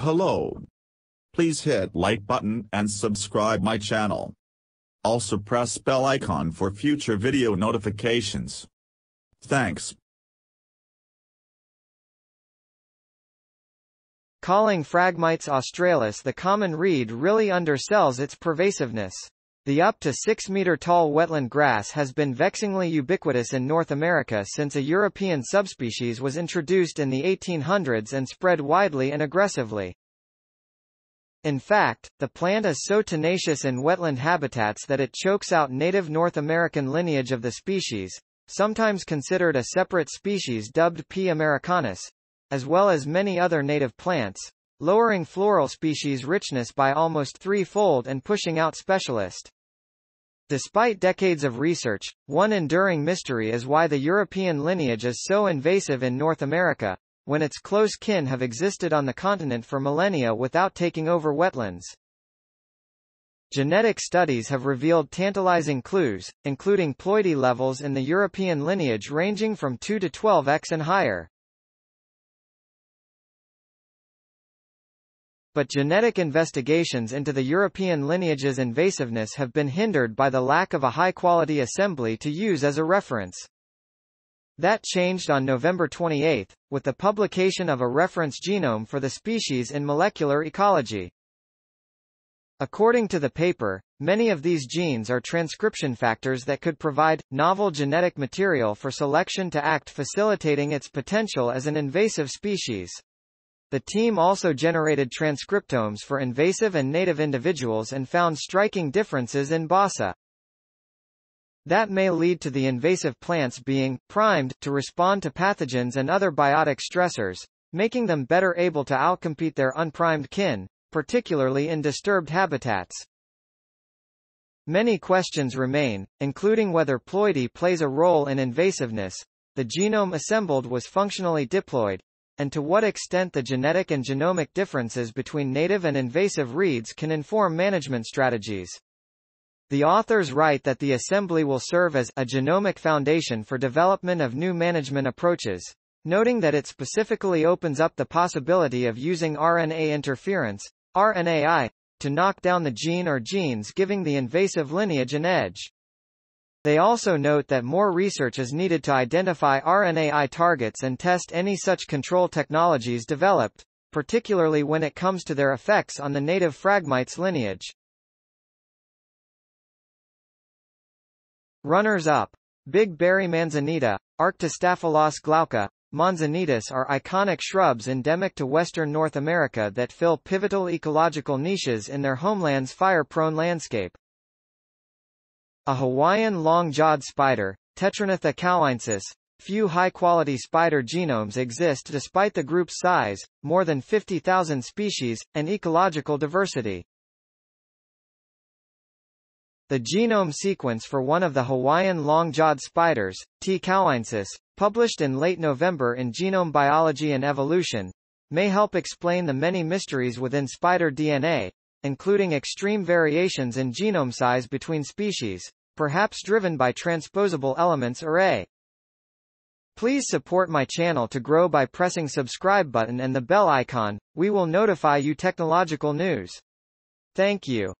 Hello. Please hit like button and subscribe my channel. Also press bell icon for future video notifications. Thanks. Calling Phragmites australis the common reed really undersells its pervasiveness. The up to 6-meter-tall wetland grass has been vexingly ubiquitous in North America since a European subspecies was introduced in the 1800s and spread widely and aggressively. In fact, the plant is so tenacious in wetland habitats that it chokes out native North American lineage of the species, sometimes considered a separate species dubbed P. americanus, as well as many other native plants, lowering floral species richness by almost threefold and pushing out specialists. Despite decades of research, one enduring mystery is why the European lineage is so invasive in North America, when its close kin have existed on the continent for millennia without taking over wetlands. Genetic studies have revealed tantalizing clues, including ploidy levels in the European lineage ranging from 2 to 12x and higher. But genetic investigations into the European lineage's invasiveness have been hindered by the lack of a high-quality assembly to use as a reference. That changed on November 28, with the publication of a reference genome for the species in Molecular Ecology. According to the paper, many of these genes are transcription factors that could provide novel genetic material for selection to act, facilitating its potential as an invasive species. The team also generated transcriptomes for invasive and native individuals and found striking differences in BUSCA. That may lead to the invasive plants being primed to respond to pathogens and other biotic stressors, making them better able to outcompete their unprimed kin, particularly in disturbed habitats. Many questions remain, including whether ploidy plays a role in invasiveness, the genome assembled was functionally diploid, and to what extent the genetic and genomic differences between native and invasive reeds can inform management strategies. The authors write that the assembly will serve as a genomic foundation for development of new management approaches, noting that it specifically opens up the possibility of using RNA interference, RNAi, to knock down the gene or genes giving the invasive lineage an edge. They also note that more research is needed to identify RNAi targets and test any such control technologies developed, particularly when it comes to their effects on the native Phragmites lineage. Runners-up: Big berry manzanita, Arctostaphylos glauca. Manzanitas are iconic shrubs endemic to western North America that fill pivotal ecological niches in their homeland's fire-prone landscape. A Hawaiian long-jawed spider, Tetragnatha kauaiensis. Few high-quality spider genomes exist despite the group's size, more than 50,000 species, and ecological diversity. The genome sequence for one of the Hawaiian long-jawed spiders, T. kauaiensis, published in late November in Genome Biology and Evolution, may help explain the many mysteries within spider DNA, including extreme variations in genome size between species, perhaps driven by transposable elements or a. Please support my channel to grow by pressing subscribe button and the bell icon. We will notify you technological news. Thank you.